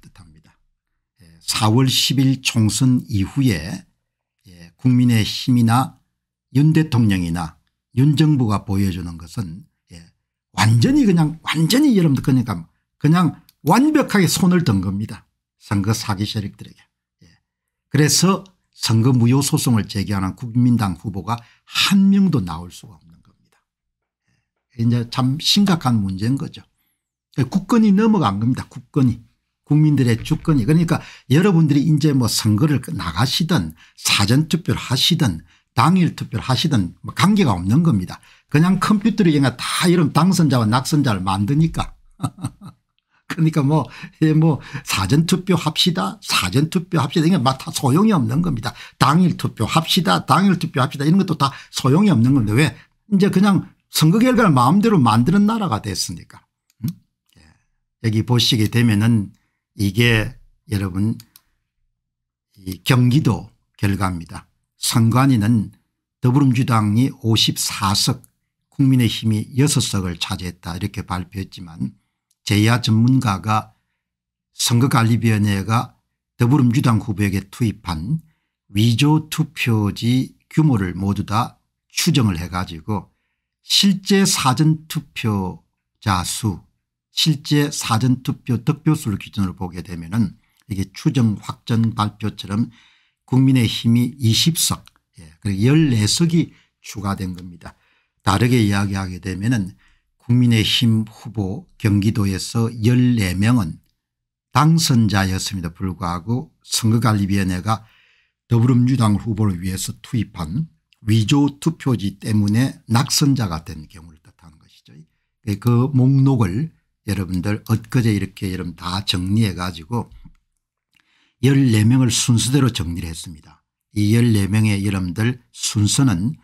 뜻합니다. 4월 10일 총선 이후에 국민의힘이나 윤 대통령이나 윤 정부가 보여주는 것은 완전히 완전히 여러분들 그냥 완벽하게 손을 든 겁니다. 선거 사기 세력들에게. 그래서 선거 무효 소송을 제기하는 국민당 후보가 한 명도 나올 수가 없는 겁니다. 이제 참 심각한 문제인 거죠. 국권이 넘어간 겁니다. 국권이. 국민들의 주권이. 그러니까 여러분들이 이제 뭐 선거를 나가시든 사전투표를 하시든 당일 투표를 하시든 뭐 관계가 없는 겁니다. 그냥 컴퓨터로 다 이런 당선자와 낙선자를 만드니까. 그러니까 뭐 사전투표 합시다. 사전투표 합시다. 이게 막 다 소용이 없는 겁니다. 당일 투표 합시다. 당일 투표 합시다. 이런 것도 다 소용이 없는 건데 왜 이제 그냥 선거 결과를 마음대로 만드는 나라가 됐으니까. 여기 보시게 되면은 이게 여러분 이 경기도 결과입니다. 선관위는 더불어민주당이 54석 국민의힘이 6석을 차지했다 이렇게 발표했지만 제야 전문가가 선거관리위원회가 더불어민주당 후보에게 투입한 위조 투표지 규모를 모두 다 추정을 해가지고 실제 사전투표자 수 실제 사전투표 득표수를 기준으로 보게 되면은 이게 추정 확정 발표처럼 국민의힘이 20석 그리고 14석이 추가된 겁니다. 다르게 이야기하게 되면은 국민의힘 후보 경기도에서 14명은 당선자였음에도 불구하고 선거관리위원회가 더불어민주당 후보를 위해서 투입한 위조 투표지 때문에 낙선자가 된 경우를 뜻하는 것이죠. 그 목록을 여러분들 엊그제 이렇게 여러분 다 정리해 가지고 14명을 순서대로 정리를 했습니다. 이 14명의 여러분들 순서는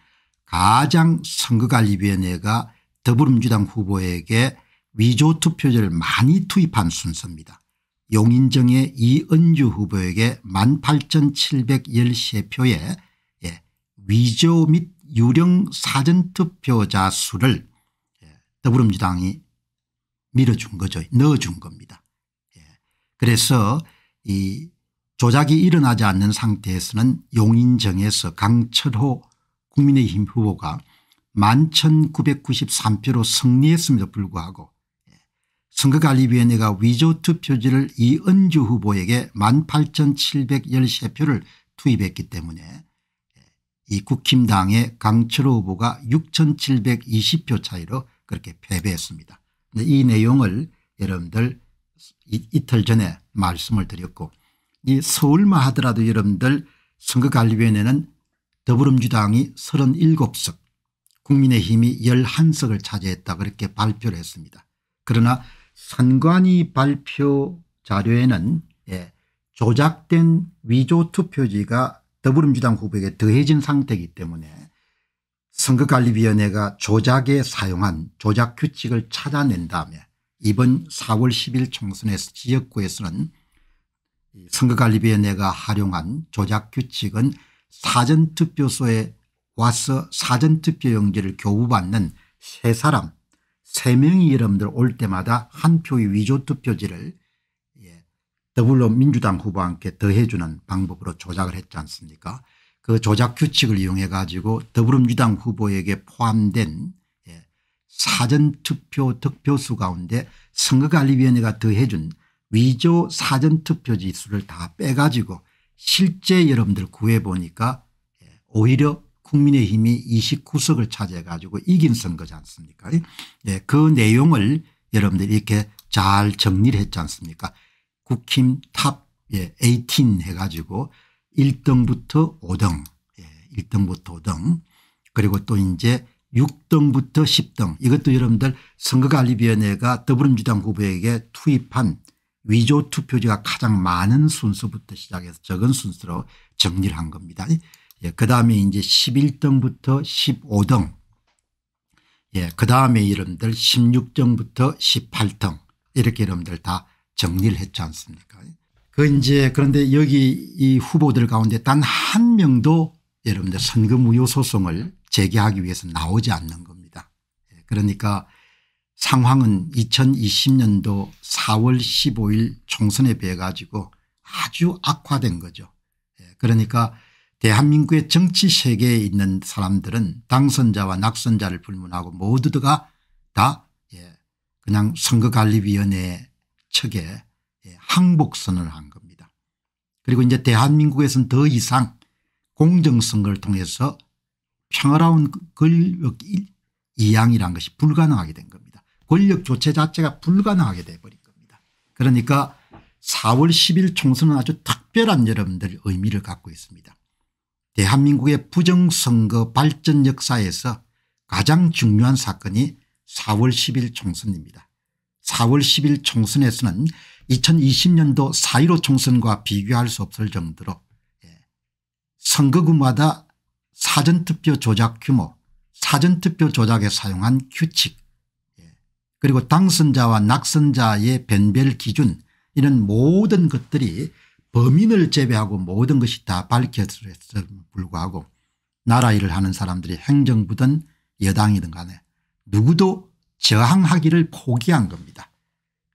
가장 선거관리위원회가 더불어민주당 후보에게 위조 투표지를 많이 투입한 순서입니다. 용인정의 이은주 후보에게 18,713표의 위조 및 유령 사전투표자 수를 더불어민주당이 밀어준 거죠. 넣어준 겁니다. 그래서 이 조작이 일어나지 않는 상태에서는 용인정에서 강철호 국민의힘 후보가 11,993표로 승리했음에도 불구하고 선거관리위원회가 위조 투표지를 이은주 후보에게 18,713표를 투입했기 때문에 이 국힘당의 강철호 후보가 6,720표 차이로 그렇게 패배했습니다. 이 내용을 여러분들 이틀 전에 말씀을 드렸고 이 서울만 하더라도 여러분들 선거관리위원회는 더불어민주당이 37석 국민의힘이 11석을 차지했다 그렇게 발표를 했습니다. 그러나 선관위 발표 자료에는 조작된 위조 투표지가 더불어민주당 후보에게 더해진 상태이기 때문에 선거관리위원회가 조작에 사용한 조작 규칙을 찾아낸 다음에 이번 4월 10일 총선에서 지역구에서는 선거관리위원회가 활용한 조작 규칙은 사전투표소에 와서 사전투표용지를 교부받는 3명이 여러분들 올 때마다 한 표의 위조투표지를 더불어민주당 후보와 함께 더해주는 방법으로 조작을 했지 않습니까? 그 조작 규칙을 이용해 가지고 더불어민주당 후보에게 포함된 사전투표 득표수 가운데 선거관리위원회가 더해준 위조 사전투표지 수를 다 빼가지고 실제 여러분들 구해보니까 오히려 국민의힘이 29석을 차지해가지고 이긴 선거지 않습니까? 그 내용을 여러분들 이렇게 잘 정리를 했지 않습니까? 국힘 탑 18 해가지고 1등부터 5등, 1등부터 5등 그리고 또 이제 6등부터 10등 이것도 여러분들 선거관리위원회가 더불어민주당 후보에게 투입한 위조 투표지가 가장 많은 순서부터 시작해서 적은 순서로 정리를 한 겁니다. 예, 그 다음에 이제 11등부터 15등. 예, 그 다음에 여러분들 16등부터 18등. 이렇게 여러분들 다 정리를 했지 않습니까? 그 이제 그런데 여기 이 후보들 가운데 단 한 명도 여러분들 선거무효 소송을 제기하기 위해서 나오지 않는 겁니다. 예, 그러니까 상황은 2020년도 4월 15일 총선에 비해 가지고 아주 악화된 거죠. 그러니까 대한민국의 정치 세계에 있는 사람들은 당선자와 낙선자를 불문하고 모두가 다 그냥 선거관리위원회 측에 항복선언을 한 겁니다. 그리고 이제 대한민국에서는 더 이상 공정선거를 통해서 평화로운 권력 이양이란 것이 불가능하게 된 겁니다. 권력 교체 자체가 불가능하게 돼버린 겁니다. 그러니까 4월 10일 총선은 아주 특별한 여러분들 의미를 갖고 있습니다. 대한민국의 부정선거 발전 역사에서 가장 중요한 사건이 4월 10일 총선입니다. 4월 10일 총선에서는 2020년도 4.15 총선과 비교할 수 없을 정도로 선거구마다 사전투표 조작 규모, 사전투표 조작에 사용한 규칙, 그리고 당선자와 낙선자의 변별 기준, 이런 모든 것들이 범인을 제외하고 모든 것이 다 밝혀졌음에도 불구하고 나라 일을 하는 사람들이 행정부든 여당이든 간에 누구도 저항하기를 포기한 겁니다.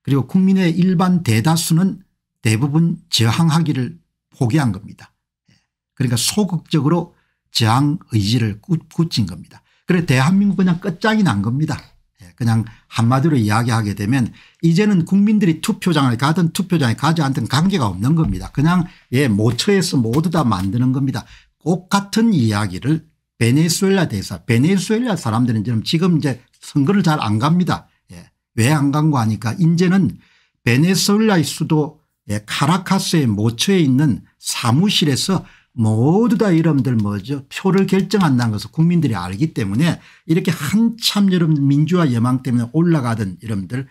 그리고 국민의 일반 대다수는 대부분 저항하기를 포기한 겁니다. 그러니까 소극적으로 저항 의지를 굳힌 겁니다. 그래서 대한민국은 그냥 끝장이 난 겁니다. 그냥 한마디로 이야기하게 되면 이제는 국민들이 투표장을 가든 투표장에 가지 않든 관계가 없는 겁니다. 그냥 예, 모처에서 모두 다 만드는 겁니다. 꼭 같은 이야기를 베네수엘라에 대해서, 베네수엘라 사람들은 지금 이제 선거를 잘 안 갑니다. 예, 왜 안 간 거 하니까 이제는 베네수엘라의 수도 예, 카라카스의 모처에 있는 사무실에서 모두 다 여러분들 뭐죠, 표를 결정한다는 것을 국민들이 알기 때문에 이렇게 한참 여러분 민주화 여망 때문에 올라가던 여러분들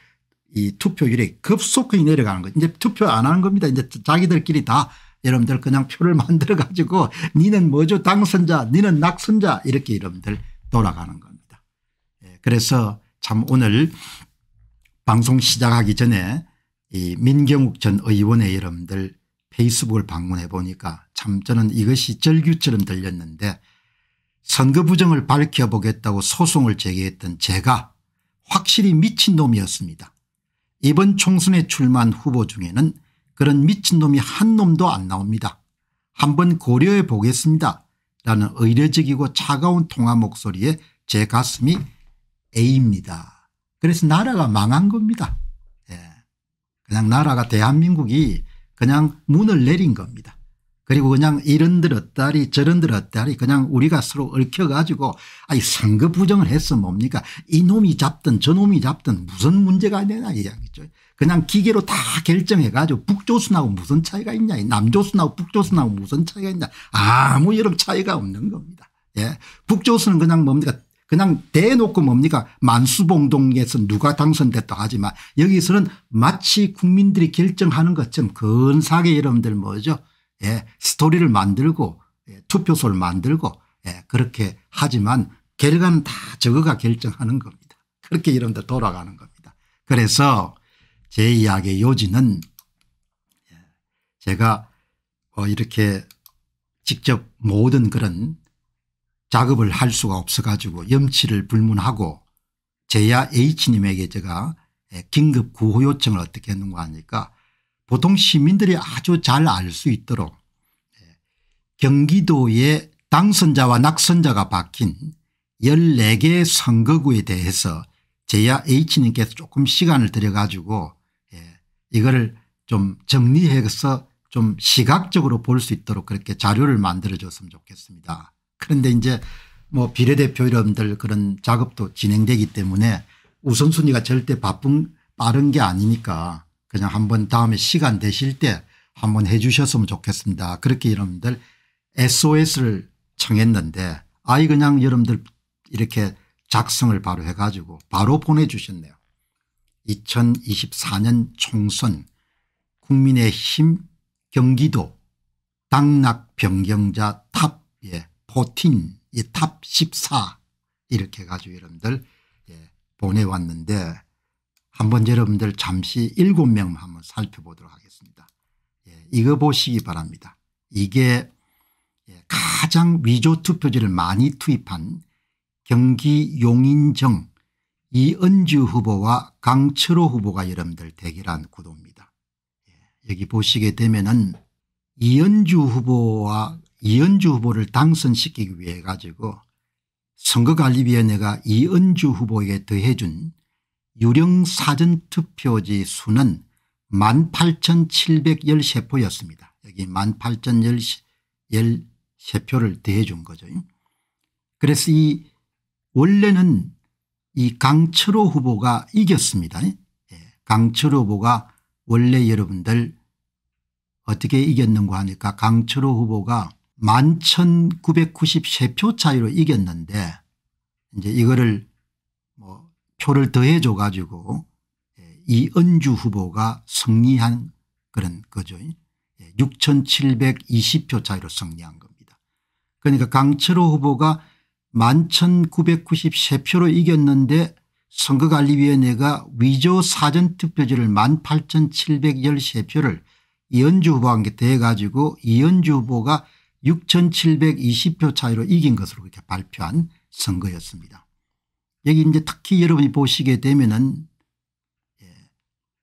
이 투표율이 급속히 내려가는 거예요. 이제 투표 안 하는 겁니다. 이제 자기들끼리 다 여러분들 그냥 표를 만들어 가지고 니는 뭐죠 당선자, 니는 낙선자, 이렇게 여러분들 돌아가는 겁니다. 그래서 참 오늘 방송 시작하기 전에 이 민경욱 전 의원의 여러분들 페이스북을 방문해 보니까 참 저는 이것이 절규처럼 들렸는데, 선거 부정을 밝혀보겠다고 소송을 제기했던 제가 확실히 미친놈이었습니다. 이번 총선에 출마한 후보 중에는 그런 미친놈이 한 놈도 안 나옵니다. 한번 고려해 보겠습니다. 라는 의례적이고 차가운 통화 목소리에 제 가슴이 에입니다. 그래서 나라가 망한 겁니다. 예. 그냥 나라가, 대한민국이 그냥 문을 내린 겁니다. 그리고 그냥 이런 들었다리 저런 들었다리 그냥 우리가 서로 얽혀가지고 아니 선거 부정을 해서 뭡니까, 이놈이 잡든 저놈이 잡든 무슨 문제가 되나 이야기죠. 그냥 기계로 다 결정해가지고 북조선하고 무슨 차이가 있냐, 남조선하고 북조선하고 무슨 차이가 있냐, 아무 여러 차이가 없는 겁니다. 예, 북조선은 그냥 뭡니까, 그냥 대놓고 뭡니까 만수봉동에서 누가 당선됐다 하지만 여기서는 마치 국민들이 결정하는 것처럼 근사하게 여러분들 뭐죠, 예, 스토리를 만들고 예, 투표소를 만들고 예, 그렇게 하지만 결과는 다 저거가 결정하는 겁니다. 그렇게 여러분들 돌아가는 겁니다. 그래서 제 이야기의 요지는 제가 이렇게 직접 모든 그런 작업을 할 수가 없어가지고 염치를 불문하고 제야 H님에게 제가 긴급 구호 요청을 어떻게 했는가 하니까, 보통 시민들이 아주 잘 알 수 있도록 경기도의 당선자와 낙선자가 박힌 14개의 선거구에 대해서 제야 H님께서 조금 시간을 들여가지고 이거를 좀 정리해서 좀 시각적으로 볼 수 있도록 그렇게 자료를 만들어줬으면 좋겠습니다. 그런데 이제 뭐 비례대표 여러분들 그런 작업도 진행되기 때문에 우선순위가 절대 빠른 게 아니니까 그냥 한번 다음에 시간 되실 때 한번 해 주셨으면 좋겠습니다. 그렇게 여러분들 SOS를 청했는데 아이 그냥 여러분들 이렇게 작성을 바로 해가지고 바로 보내주셨네요. 2024년 총선 국민의힘 경기도 당락 변경자 탑 14, 탑 14 이렇게 해가지고 여러분들 보내왔는데 한번 여러분들 잠시 7명만 한번 살펴보도록 하겠습니다. 이거 보시기 바랍니다. 이게 가장 위조 투표지를 많이 투입한 경기 용인정 이은주 후보와 강철호 후보가 여러분들 대결한 구도입니다. 여기 보시게 되면은 이은주 후보를 당선시키기 위해 가지고 선거관리위원회가 이은주 후보에게 더해준 유령 사전투표지 수는 18,713표였습니다. 여기 18,013표를 더해준 거죠. 그래서 이 원래는 이 강철호 후보가 이겼습니다. 강철호 후보가 원래 여러분들 어떻게 이겼는가 하니까 강철호 후보가 11,993표 차이로 이겼는데 이제 이거를 뭐 표를 더해줘 가지고 이은주 후보가 승리한 그런 거죠. 6,720표 차이로 승리한 겁니다. 그러니까 강철호 후보가 11,993표로 이겼는데 선거관리위원회가 위조 사전투표지를 18,713표를 이은주 후보와 함께 대해가지고 이은주 후보가 6,720표 차이로 이긴 것으로 그렇게 발표한 선거였습니다. 여기 이제 특히 여러분이 보시게 되면은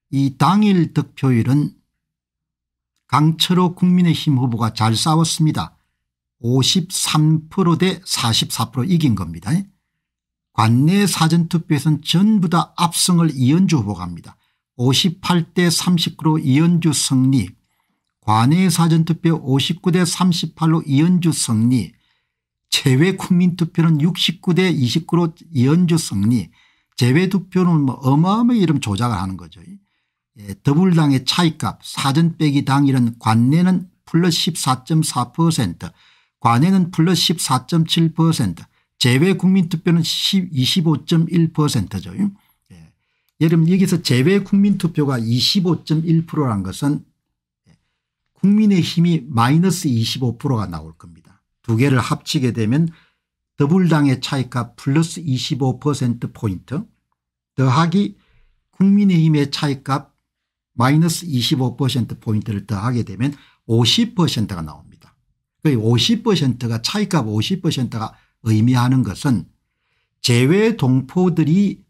이 당일 득표율은 강철호 국민의힘 후보가 잘 싸웠습니다. 53% 대 44% 이긴 겁니다. 관내 사전투표에서는 전부 다 압승을 이은주 후보가 합니다. 58대 39로 이은주 승리, 관내 사전투표 59대 38로 이은주 승리, 제외 국민투표는 69대 29로 이은주 승리, 제외투표는 뭐 어마어마하게 이런 조작을 하는 거죠. 더불당의 차이값 사전 빼기 당일은 관내는 플러스 14.4%, 관내는 플러스 14.7%, 제외 국민투표는 25.1%죠. 여러분 여기서 제외 국민투표가 25.1%란 것은 국민의힘이 마이너스 25%가 나올 겁니다. 두 개를 합치게 되면 더불당의 차이가 플러스 25%포인트 더하기 국민의힘의 차이값 마이너스 25%포인트를 더하게 되면 50%가 나옵니다. 그 50%가 차이값 50%가 의미하는 것은 제외 동포들이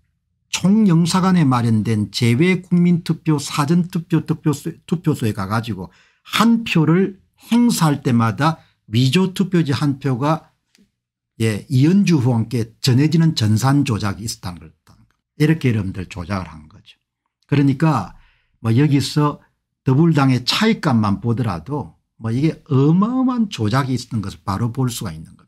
총영사관에 마련된 제외 국민투표 사전투표 투표소에 가가지고 한 표를 행사할 때마다 위조 투표지 한 표가 이은주 후보와 함께 전해지는 전산 조작이 있었다는 걸 이렇게 여러분들 조작을 한 거죠. 그러니까 뭐 여기서 더불당의 차이값만 보더라도 뭐 이게 어마어마한 조작이 있었던 것을 바로 볼 수가 있는 겁니다.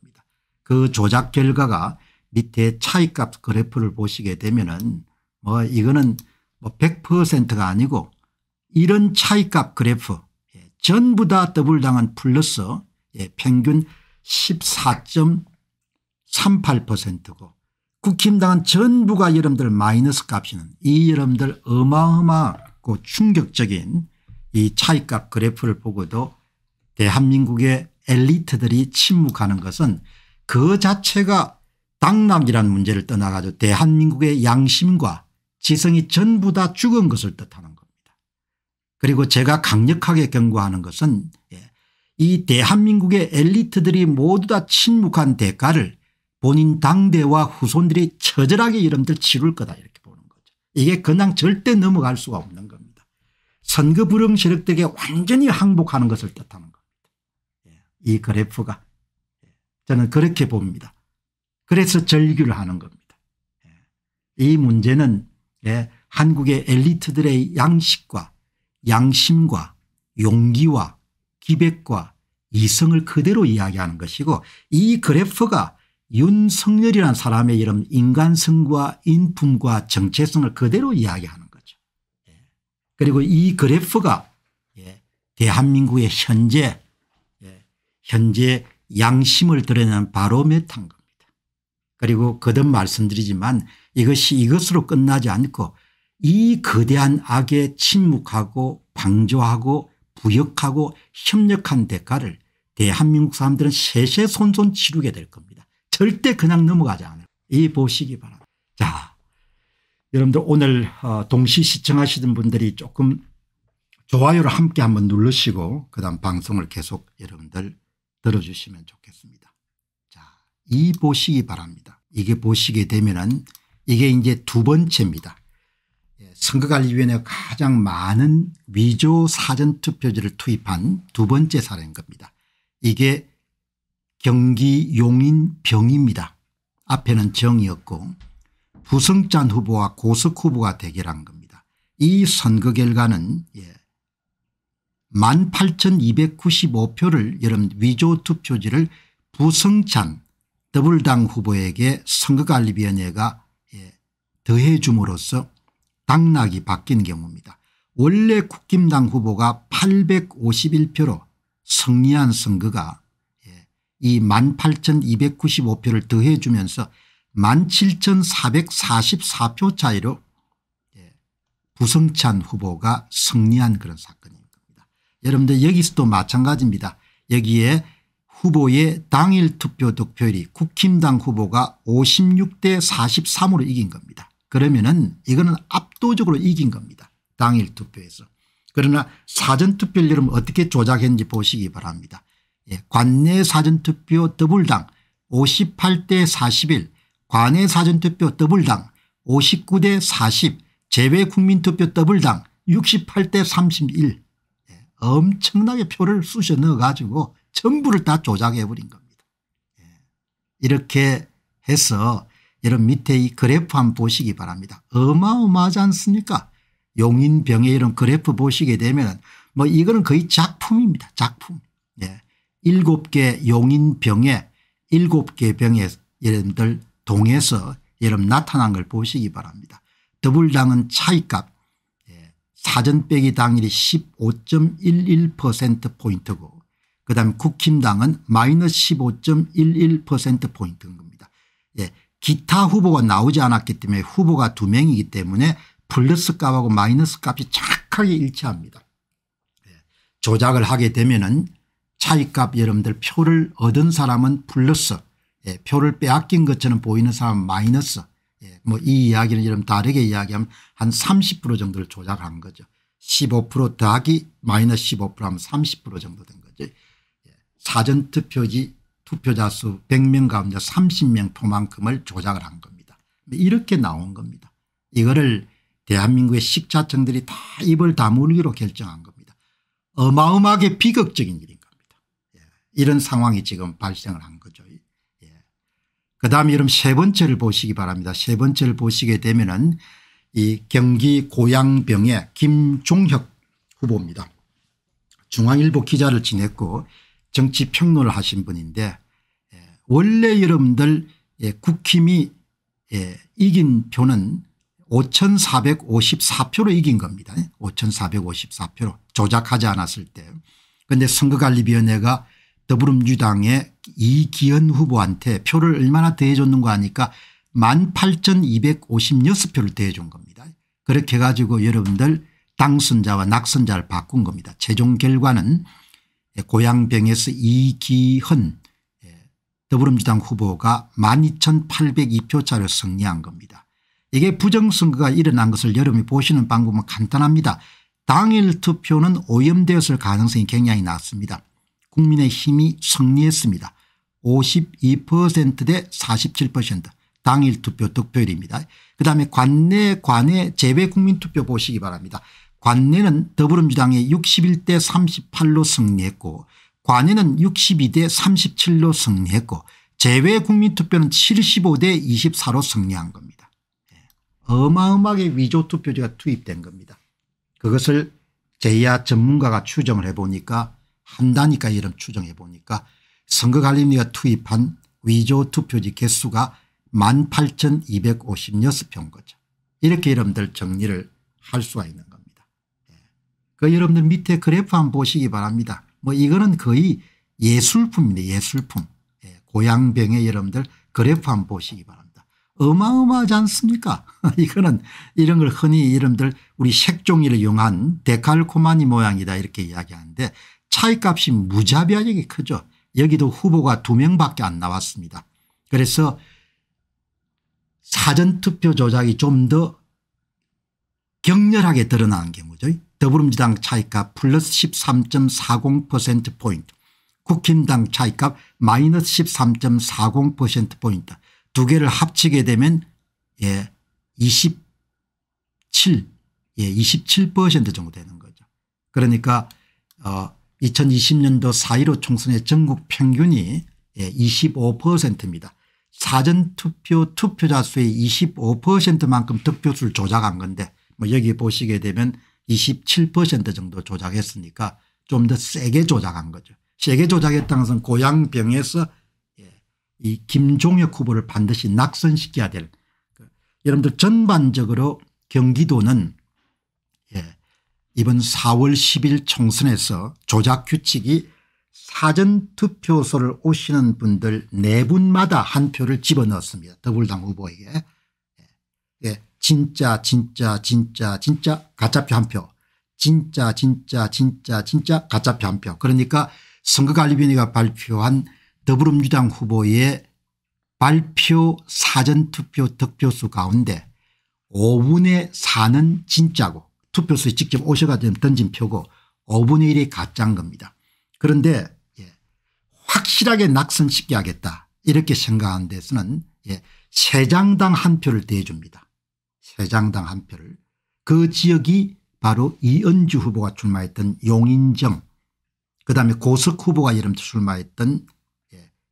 그 조작 결과가 밑에 차이값 그래프를 보시게 되면은 뭐 이거는 뭐 100%가 아니고 이런 차이값 그래프 전부 다 더불당은 플러스 평균 14.38%고 국힘당은 전부가 여러분들 마이너스 값이는 이 여러분들 어마어마하고 충격적인 이 차이값 그래프를 보고도 대한민국의 엘리트들이 침묵하는 것은 그 자체가 당락이라는 문제를 떠나가지고 대한민국의 양심과 지성이 전부 다 죽은 것을 뜻하는 겁니다. 그리고 제가 강력하게 경고하는 것은 이 대한민국의 엘리트들이 모두 다 침묵한 대가를 본인 당대와 후손들이 처절하게 여러분들 치룰 거다 이렇게 보는 거죠. 이게 그냥 절대 넘어갈 수가 없는 겁니다. 선거 불응 세력들에게 완전히 항복하는 것을 뜻하는 겁니다. 이 그래프가 저는 그렇게 봅니다. 그래서 절규를 하는 겁니다. 이 문제는 한국의 엘리트들의 양심과 용기와 기백과 이성을 그대로 이야기하는 것이고 이 그래프가 윤석열이라는 사람의 이런 인간성과 인품과 정체성을 그대로 이야기하는 거죠. 그리고 이 그래프가 대한민국의 현재 양심을 드러내는 바로메타인 겁니다. 그리고 거듭 말씀드리지만 이것이 이것으로 끝나지 않고 이 거대한 악에 침묵하고 방조하고 부역하고 협력한 대가를 대한민국 사람들은 세세손손 치르게 될 겁니다. 절대 그냥 넘어가지 않아요. 이 보시기 바랍니다. 자, 여러분들 오늘 동시 시청하시던 분들이 조금 좋아요를 함께 한번 누르시고 그다음 방송을 계속 여러분들 들어주시면 좋겠습니다. 자, 이 보시기 바랍니다. 이게 보시게 되면은 이게 이제 두 번째입니다. 선거관리위원회가 가장 많은 위조 사전투표지를 투입한 두 번째 사례인 겁니다. 이게 경기 용인 병입니다. 앞에는 정이었고 부승찬 후보와 고석 후보가 대결한 겁니다. 이 선거 결과는 18,295표를 여러분 위조 투표지를 부승찬 더불당 후보에게 선거관리위원회가 더해 줌으로써 당락이 바뀐 경우입니다. 원래 국힘당 후보가 851표로 승리한 선거가 이 18,295표를 더해 주면서 17,444표 차이로 부승찬 후보가 승리한 그런 사건입니다. 여러분들 여기서도 마찬가지입니다. 여기에 후보의 당일 투표 득표율이 국힘당 후보가 56대 43으로 이긴 겁니다. 그러면은 이거는 압도적으로 이긴 겁니다. 당일 투표에서. 그러나 사전투표를 여러분 어떻게 조작했는지 보시기 바랍니다. 관내 사전투표 더블당 58대 41, 관내 사전투표 더블당 59대 40, 재외국민투표 더블당 68대 31. 엄청나게 표를 쑤셔 넣어가지고 전부를 다 조작해버린 겁니다. 이렇게 해서 여러분 밑에 이 그래프 한번 보시기 바랍니다. 어마어마하지 않습니까? 용인병의 이런 그래프 보시게 되면 뭐 이거는 거의 작품입니다. 작품. 7개 용인병에 7개 병에 여러분들 동해서 여러분 나타난 걸 보시기 바랍니다. 더불당은 차이값 사전 빼기 당일이 15.11%포인트고 그다음 국힘당은 마이너스 15.11%포인트인 겁니다. 기타 후보가 나오지 않았기 때문에 후보가 2명이기 때문에 플러스 값하고 마이너스 값이 정확하게 일치합니다. 조작을 하게 되면은 차이값 여러분들 표를 얻은 사람은 플러스, 표를 빼앗긴 것처럼 보이는 사람은 마이너스. 뭐 이 이야기는 여러분 다르게 이야기하면 한 30% 정도를 조작한 거죠. 15% 더하기 마이너스 15% 하면 30% 정도 된 거죠. 사전투표지 투표자 수 100명 가운데 30명 표만큼을 조작을 한 겁니다. 이렇게 나온 겁니다. 이거를 대한민국의 식자청들이 다 입을 다물기로 결정한 겁니다. 어마어마하게 비극적인 일인 겁니다. 이런 상황이 지금 발생을 한 거죠. 그다음에 여러분 세 번째를 보시기 바랍니다. 세 번째를 보시게 되면은 이 경기 고양병의 김종혁 후보입니다. 중앙일보 기자를 지냈고 정치평론을 하신 분인데 원래 여러분들 국힘이 이긴 표는 5,454표로 이긴 겁니다. 5,454표로 조작하지 않았을 때. 그런데 선거관리위원회가 더불어민주당의 이기현 후보한테 표를 얼마나 대해줬는가 하니까 18,256표를 대해준 겁니다. 그렇게 해가지고 여러분들 당선자와 낙선자를 바꾼 겁니다. 최종 결과는 고양병에서 이기헌 더불어민주당 후보가 12,802표 차로 승리한 겁니다. 이게 부정선거가 일어난 것을 여러분이 보시는 방법은 간단합니다. 당일 투표는 오염되었을 가능성이 굉장히 낮습니다. 국민의힘이 승리했습니다. 52% 대 47% 당일 투표 득표율입니다. 그다음에 관내 재외국민투표 보시기 바랍니다. 관내는 더불어민주당의 61대 38로 승리했고 관내는 62대 37로 승리했고 재외국민투표는 75대 24로 승리한 겁니다. 어마어마하게 위조투표지가 투입된 겁니다. 그것을 재야 전문가가 추정을 해보니까 한다니까 이런 추정해 보니까 선거관리위원회가 투입한 위조투표지 개수가 18,256표인 거죠. 이렇게 여러분들 정리를 할 수가 있는 겁니다. 그 여러분들 밑에 그래프 한번 보시기 바랍니다. 뭐 이거는 거의 예술품입니다. 예술품. 고양병의 여러분들 그래프 한번 보시기 바랍니다. 어마어마하지 않습니까? 이거는 이런 걸 흔히 이름들 우리 색종이를 이용한 데칼코마니 모양이다 이렇게 이야기하는데 차이값이 무자비하게 크죠. 여기도 후보가 2명밖에 안 나왔습니다. 그래서 사전투표 조작이 좀 더 격렬하게 드러나는 게 뭐죠? 더불어민주당 차이값 플러스 13.40%포인트, 국힘당 차이값 마이너스 13.40%포인트, 두 개를 합치게 되면 예, 27% 정도 되는 거죠. 그러니까 2020년도 4.15 총선의 전국 평균이 예, 25%입니다. 사전투표 투표자 수의 25%만큼 득표수를 조작한 건데 뭐 여기 보시게 되면 27% 정도 조작했으니까 좀 더 세게 조작한 거죠. 세게 조작했다는 것은 고양병에서 이 김종혁 후보를 반드시 낙선시켜야 될. 여러분들 전반적으로 경기도는 이번 4월 10일 총선에서 조작 규칙이 사전투표소를 오시는 분들 4분마다 1표를 집어넣었습니다. 더불어당 후보에게. 진짜 가짜표 1표. 진짜 가짜표 1표. 그러니까 선거관리위원회가 발표한 더불어민주당 후보의 발표 사전투표 득표수 가운데 5분의 4는 진짜고 투표수에 직접 오셔가지고 던진 표고 5분의 1이 가짜인 겁니다. 그런데 예, 확실하게 낙선시켜 하겠다 이렇게 생각하는 데서는 예, 3장당 1표를 대줍니다. 3장당 1표를. 그 지역이 바로 이은주 후보가 출마했던 용인정, 그다음에 고석 후보가 이름 출마했던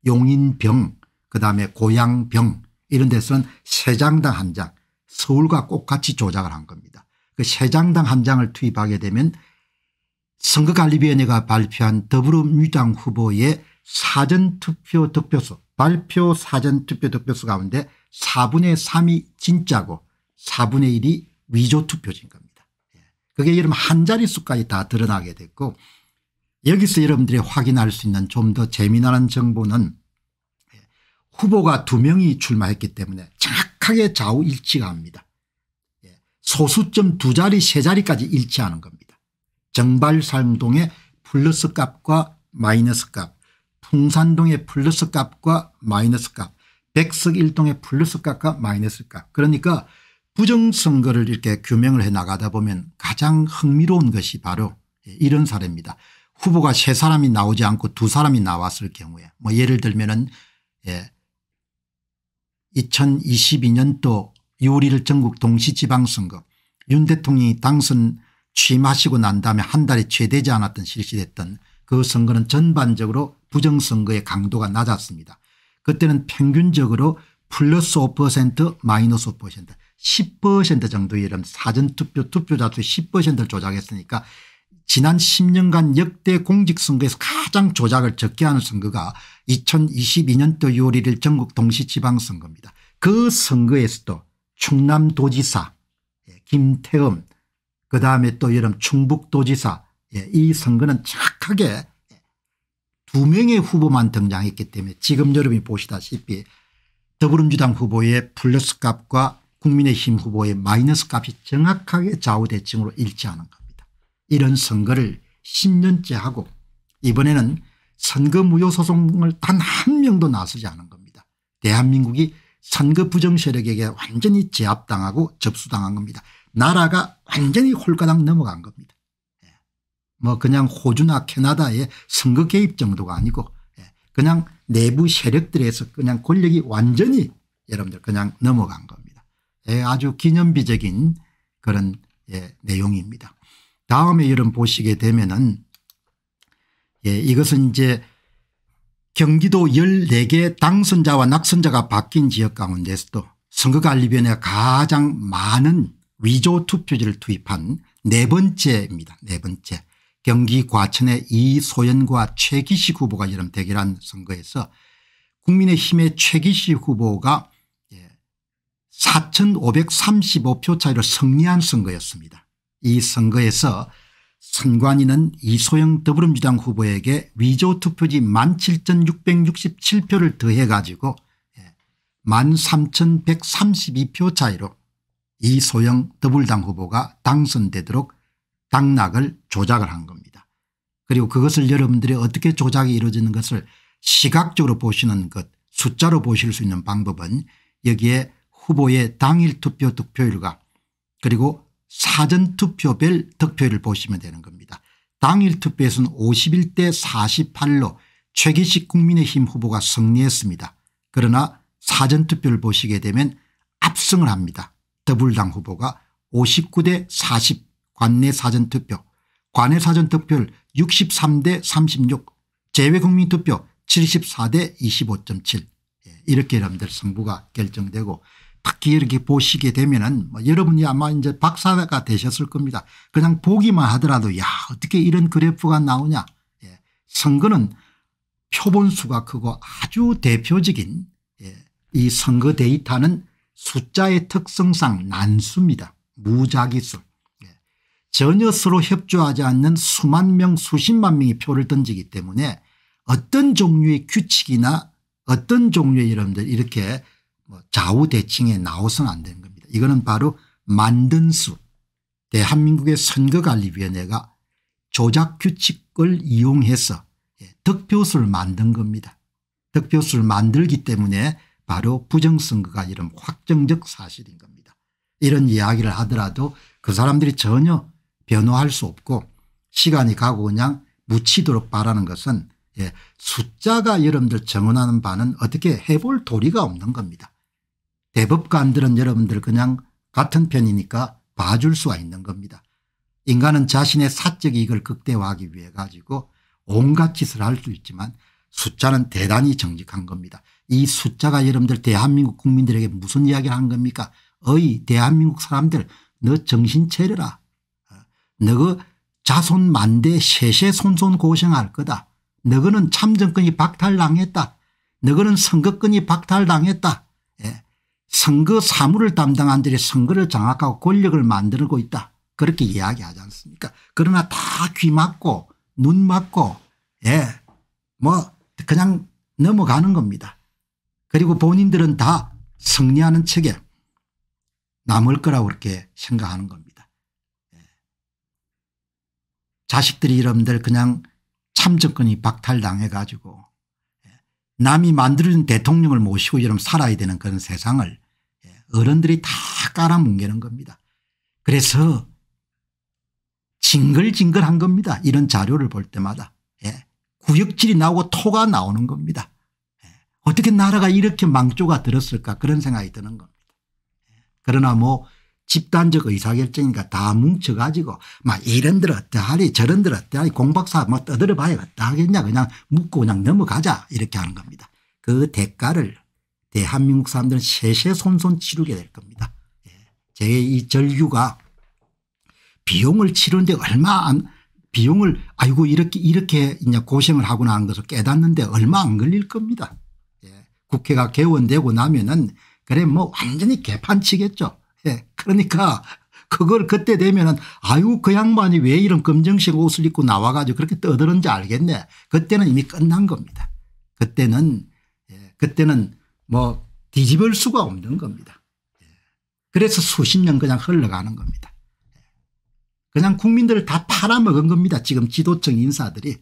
용인병, 그다음에 고양병 이런 데서는 3장당 1장, 서울과 똑같이 조작을 한 겁니다. 그 3장당 1장을 투입하게 되면 선거관리위원회가 발표한 더불어민주당 후보의 사전투표 득표수, 발표 사전투표 득표수 가운데 4분의 3이 진짜고 4분의 1이 위조투표인 겁니다. 그게 여러분 한 자릿수까지 다 드러나게 됐고, 여기서 여러분들이 확인할 수 있는 좀 더 재미난 정보는 후보가 2명이 출마했기 때문에 정확하게 좌우 일치가 합니다. 소수점 2자리 3자리까지 일치하는 겁니다. 정발산동의 플러스 값과 마이너스 값, 풍산동의 플러스 값과 마이너스 값, 백석일동의 플러스 값과 마이너스 값. 그러니까 부정선거를 이렇게 규명을 해 나가다 보면 가장 흥미로운 것이 바로 이런 사례입니다. 후보가 3사람이 나오지 않고 2사람이 나왔을 경우에 뭐 예를 들면은 예, 2022년도 6월 1일 전국 동시지방선거, 윤 대통령이 당선 취임하시고 난 다음에 한 달이 채 되지 않았던 실시됐던 그 선거는 전반적으로 부정선거의 강도가 낮았습니다. 그때는 평균적으로 플러스 5% 마이너스 5% 10% 정도의 이런 사전투표 투표자 수 10%를 조작했으니까 지난 10년간 역대 공직선거에서 가장 조작을 적게 하는 선거가 2022년도 6월 1일 전국 동시지방선거입니다. 그 선거에서도 충남도지사 김태흠, 그다음에 또 여름 충북도지사, 이 선거는 정확하게 2명의 후보만 등장했기 때문에 지금 여러분이 보시다시피 더불어민주당 후보의 플러스 값과 국민의힘 후보의 마이너스 값이 정확하게 좌우대칭으로 일치하는 겁니다. 이런 선거를 10년째 하고 이번에는 선거 무효 소송을 단 1명도 나서지 않은 겁니다. 대한민국이 선거 부정 세력에게 완전히 제압당하고 접수당한 겁니다. 나라가 완전히 홀가당 넘어간 겁니다. 뭐 그냥 호주나 캐나다의 선거 개입 정도가 아니고 그냥 내부 세력들에서 그냥 권력이 완전히 여러분들 그냥 넘어간 겁니다. 아주 기념비적인 그런 내용입니다. 다음에 여러분 보시게 되면은 이것은 이제 경기도 14개 당선자와 낙선자가 바뀐 지역 가운데서도 선거관리위원회가 가장 많은 위조 투표지를 투입한 4번째입니다. 4번째. 경기 과천의 이소연과 최기식 후보가 이런 대결한 선거에서 국민의힘의 최기식 후보가 4,535표 차이로 승리한 선거였습니다. 이 선거에서 선관위는 이소영 더불어민주당 후보에게 위조 투표지 17,667표를 더해 가지고 13,132표 차이로 이소영 더불당 후보가 당선되도록 당락을 조작을 한 겁니다. 그리고 그것을 여러분들이 어떻게 조작이 이루어지는 것을 시각적으로 보시는 것, 숫자로 보실 수 있는 방법은 여기에 후보의 당일 투표 득표율과 그리고 사전 투표별 득표율을 보시면 되는 겁니다. 당일 투표에서는 51대 48로 최기식 국민의힘 후보가 승리했습니다. 그러나 사전 투표를 보시게 되면 압승을 합니다. 더불당 후보가 59대 40 관내 사전 투표, 관내 사전 투표율 63대 36, 제외 국민 투표 74대 25.7 이렇게 여러분들 승부가 결정되고 특히 이렇게 보시게 되면은 여러분이 아마 이제 박사가 되셨을 겁니다. 그냥 보기만 하더라도 야 어떻게 이런 그래프가 나오냐. 예. 선거는 표본수가 크고 아주 대표적인 이 선거 데이터는 숫자의 특성상 난수입니다. 무작위수. 전혀 서로 협조하지 않는 수만 명 수십만 명이 표를 던지기 때문에 어떤 종류의 규칙이나 어떤 종류의 여러분들 이렇게 좌우대칭에 나와서는 안 되는 겁니다. 이거는 바로 만든 수. 대한민국의 선거관리위원회가 조작규칙을 이용해서 득표수를 만든 겁니다. 득표수를 만들기 때문에 바로 부정선거가 이런 확정적 사실인 겁니다. 이런 이야기를 하더라도 그 사람들이 전혀 변호할 수 없고 시간이 가고 그냥 묻히도록 바라는 것은 숫자가 여러분들 정언하는 바는 어떻게 해볼 도리가 없는 겁니다. 대법관들은 여러분들 그냥 같은 편이니까 봐줄 수가 있는 겁니다. 인간은 자신의 사적 이익을 극대화하기 위해 가지고 온갖 짓을 할 수 있지만 숫자는 대단히 정직한 겁니다. 이 숫자가 여러분들 대한민국 국민들에게 무슨 이야기를 한 겁니까? 어이 대한민국 사람들 너 정신 차려라. 너그 자손 만대 세세손손 고생할 거다. 너거는 참정권이 박탈당했다. 너거는 선거권이 박탈당했다. 예. 선거 사무를 담당한 들이 선거를 장악하고 권력을 만들고 있다. 그렇게 이야기하지 않습니까? 그러나 다 귀 막고 눈 막고 예. 뭐 그냥 넘어가는 겁니다. 그리고 본인들은 다 승리하는 측에 남을 거라고 그렇게 생각하는 겁니다. 예. 자식들이 여러분들 그냥 참정권이 박탈당해 가지고 남이 만들어준 대통령을 모시고 여러분 살아야 되는 그런 세상을 어른들이 다 깔아뭉개는 겁니다. 그래서 징글징글한 겁니다. 이런 자료를 볼 때마다 구역질이 나오고 토가 나오는 겁니다. 어떻게 나라가 이렇게 망조가 들었을까 그런 생각이 드는 겁니다. 그러나 뭐 집단적 의사결정이니까 다 뭉쳐가지고 막 이런들 어떠하리 저런들 어떠하리 공박사 뭐 떠들어봐야 어떠하겠냐 그냥 묻고 그냥 넘어가자 이렇게 하는 겁니다. 그 대가를 대한민국 사람들은 세세손손 치르게 될 겁니다. 제 이 절규가 비용을 치르는데 얼마 안 비용을 아이고 이렇게 이제 고생을 하고 난 것을 깨닫는데 얼마 안 걸릴 겁니다. 국회가 개원되고 나면은 그래 뭐 완전히 개판치겠죠. 예, 그러니까 그걸 그때 되면은 아유 그 양반이 왜 이런 검정색 옷을 입고 나와가지고 그렇게 떠드는지 알겠네. 그때는 이미 끝난 겁니다. 그때는 예, 그때는 뭐 뒤집을 수가 없는 겁니다. 예. 그래서 수십 년 그냥 흘러가는 겁니다. 예. 그냥 국민들을 다 팔아먹은 겁니다. 지금 지도층 인사들이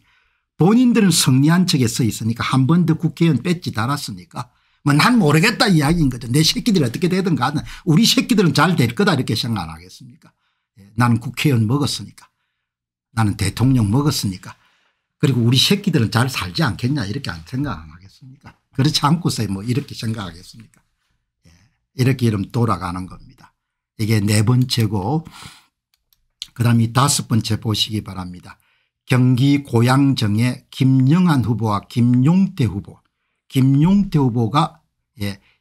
본인들은 승리한 척에 서 있으니까 한 번 더 국회의원 뺏지 달았으니까. 뭐 난 모르겠다 이야기인 거죠. 내 새끼들이 어떻게 되든 간에 우리 새끼들은 잘 될 거다 이렇게 생각 안 하겠습니까? 나는 국회의원 먹었으니까 나는 대통령 먹었으니까 그리고 우리 새끼들은 잘 살지 않겠냐 이렇게 생각 안 하겠습니까? 그렇지 않고서 뭐 이렇게 생각하겠습니까? 이렇게 이러면 돌아가는 겁니다. 이게 네 번째고 그다음에 다섯 번째 보시기 바랍니다. 경기 고양정의 김영한 후보와 김용태 후보. 김용태 후보가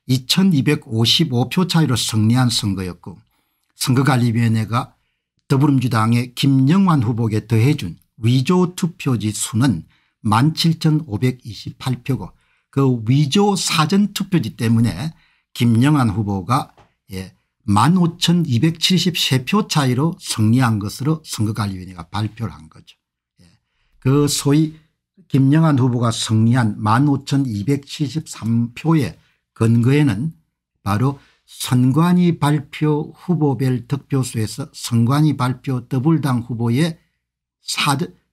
2255표 차이로 승리한 선거였고 선거관리위원회가 더불어민주당의 김영환 후보에게 더해준 위조 투표지 수는 17,528표고 그 위조 사전 투표지 때문에 김영환 후보가 15,273표 차이로 승리한 것으로 선거관리위원회가 발표를 한 거죠. 그 소위 김영한 후보가 승리한 15,273표에 근거에는 바로 선관위 발표 후보별 득표수에서 선관위 발표 더블당 후보의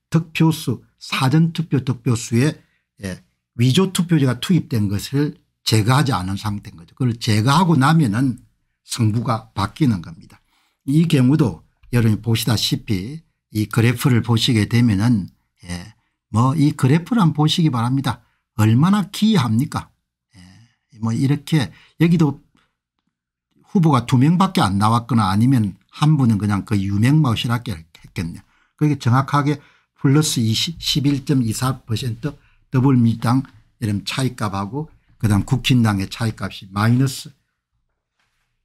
득표수, 사전투표 득표수에 위조투표제가 투입된 것을 제거하지 않은 상태인 거죠. 그걸 제거하고 나면은 승부가 바뀌는 겁니다. 이 경우도 여러분이 보시다시피 이 그래프를 보시게 되면은 이 그래프를 한번 보시기 바랍니다. 얼마나 기이합니까? 이렇게 여기도 후보가 2명밖에 안 나왔거나 아니면 한 분은 그냥 그 유명무실하게 했겠네요. 그게 정확하게 플러스 11.24% 더불어민주당 이런 차이값하고 그다음 국힘당의 차이값이 마이너스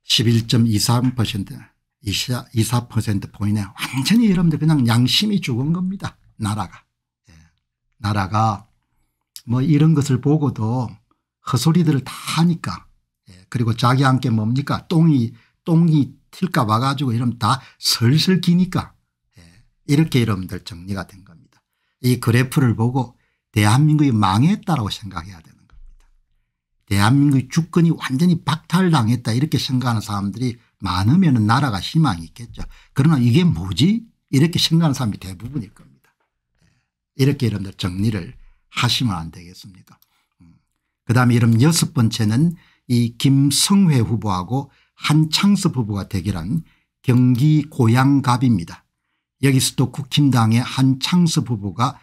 11.24% 포인트네. 완전히 여러분들 그냥 양심이 죽은 겁니다. 나라가. 나라가 이런 것을 보고도 헛소리들을 다 하니까 그리고 자기 함께 뭡니까 똥이 튈까 봐 가지고 이러면 다 슬슬 기니까 이렇게 여러분들 정리가 된 겁니다. 이 그래프를 보고 대한민국이 망했다라고 생각해야 되는 겁니다. 대한민국의 주권이 완전히 박탈당했다 이렇게 생각하는 사람들이 많으면 나라가 희망이 있겠죠. 그러나 이게 뭐지 이렇게 생각하는 사람이 대부분일 겁니다. 이렇게 여러분들 정리를 하시면 안 되겠습니까? 그다음에 여러분 6번째는 이 김성회 후보하고 한창섭 후보가 대결한 경기 고양갑입니다. 여기서도 국힘당의 한창섭 후보가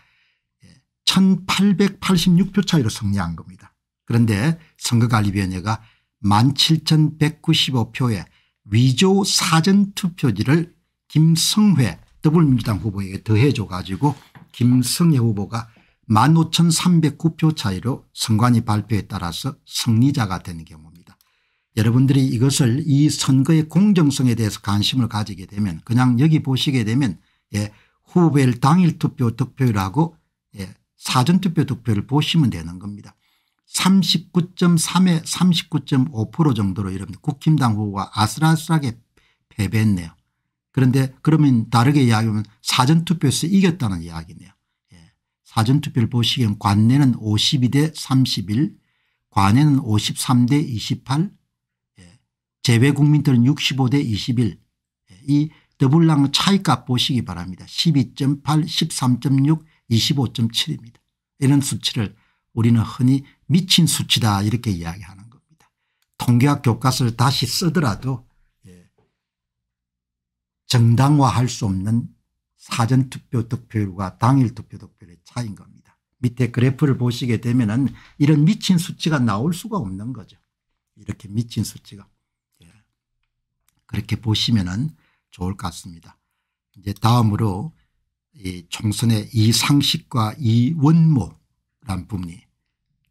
1886표 차이로 승리한 겁니다. 그런데 선거관리위원회가 17,195표의 위조 사전투표지를 김성회 더불어민주당 후보에게 더해줘 가지고 김성회 후보가 15,309표 차이로 선관위 발표에 따라서 승리자가 되는 경우입니다. 여러분들이 이것을 이 선거의 공정성에 대해서 관심을 가지게 되면 그냥 여기 보시게 되면 후보별 당일 투표 득표율하고 사전투표 득표를 보시면 되는 겁니다. 39.3에 39.5% 정도로 여러분 국힘당 후보가 아슬아슬하게 패배했네요. 그런데 그러면 다르게 이야기하면 사전투표에서 이겼다는 이야기네요. 사전투표를 보시기엔 관내는 52대 31, 관외는 53대 28, 재외국민들은 65대 21. 이 더블랑 차이값 보시기 바랍니다. 12.8, 13.6, 25.7입니다. 이런 수치를 우리는 흔히 미친 수치다 이렇게 이야기하는 겁니다. 통계학 교과서를 다시 쓰더라도 정당화할 수 없는 사전투표 득표율과 당일 투표 득표율의 차이인 겁니다. 밑에 그래프를 보시게 되면은 이런 미친 수치가 나올 수가 없는 거죠. 이렇게 미친 수치가. 그렇게 보시면은 좋을 것 같습니다. 이제 다음으로 이 총선의 이상식과 이원모라는 분이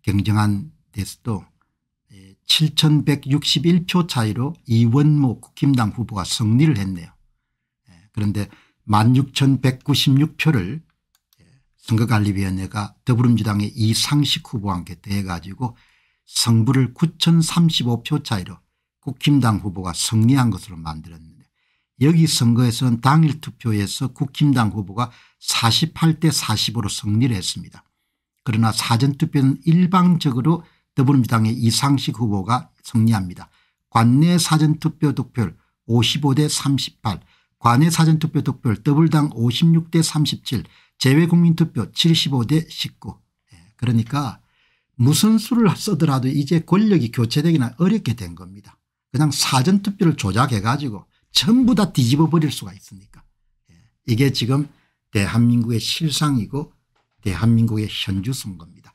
경쟁한 데서도 7,161표 차이로 이원모 국힘당 후보가 승리를 했네요. 그런데 16,196표를 선거관리위원회가 더불어민주당의 이상식 후보와 함께 대해가지고 승부를 9,035표 차이로 국힘당 후보가 승리한 것으로 만들었는데 여기 선거에서는 당일 투표에서 국힘당 후보가 48대 45로 승리를 했습니다. 그러나 사전투표는 일방적으로 더불어민주당의 이상식 후보가 승리합니다. 관내 사전투표 득표율 55대 38, 관외 사전투표 득표율 더블당 56대 37, 재외국민투표 75대 19. 그러니까 무슨 수를 쓰더라도 이제 권력이 교체되기는 어렵게 된 겁니다. 그냥 사전투표를 조작해 가지고 전부 다 뒤집어 버릴 수가 있습니까? 이게 지금 대한민국의 실상이고 대한민국의 현주선거입니다.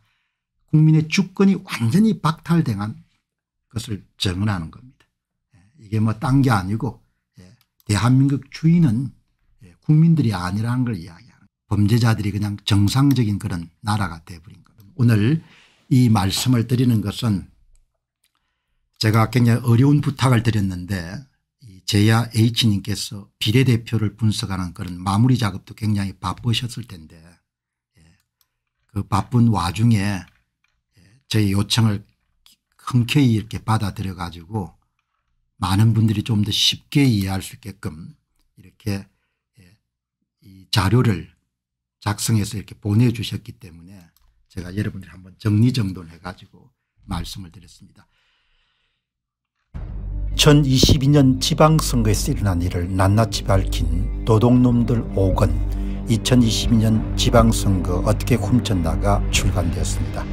국민의 주권이 완전히 박탈당한 것을 증언하는 겁니다. 이게 뭐 딴 게 아니고 대한민국 주인은 국민들이 아니라는 걸 이야기하는 범죄자들이 그냥 정상적인 그런 나라가 돼버린 겁니다. 오늘 이 말씀을 드리는 것은 제가 굉장히 어려운 부탁을 드렸는데 제야 H님께서 비례대표를 분석하는 그런 마무리 작업도 굉장히 바쁘셨을 텐데 그 바쁜 와중에 저희 요청을 흔쾌히 이렇게 받아들여 가지고 많은 분들이 좀 더 쉽게 이해할 수 있게끔 이렇게 이 자료를 작성해서 이렇게 보내주셨기 때문에 제가 여러분들이 한번 정리정돈해 가지고 말씀을 드렸습니다. 2022년 지방선거에서 일어난 일을 낱낱이 밝힌 도둑놈들 5권 2022년 지방선거 어떻게 훔쳤나가 출간되었습니다.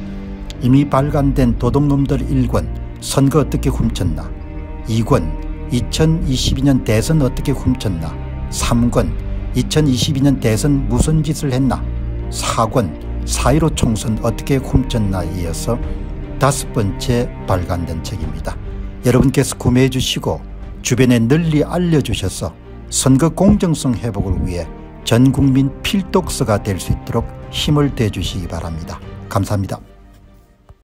이미 발간된 도둑놈들 1권 선거 어떻게 훔쳤나, 2권 2022년 대선 어떻게 훔쳤나, 3권 2022년 대선 무슨 짓을 했나, 4권 4.15 총선 어떻게 훔쳤나에 이어서 5번째 발간된 책입니다. 여러분께서 구매해 주시고 주변에 널리 알려주셔서 선거 공정성 회복을 위해 전국민 필독서가 될 수 있도록 힘을 대 주시기 바랍니다. 감사합니다.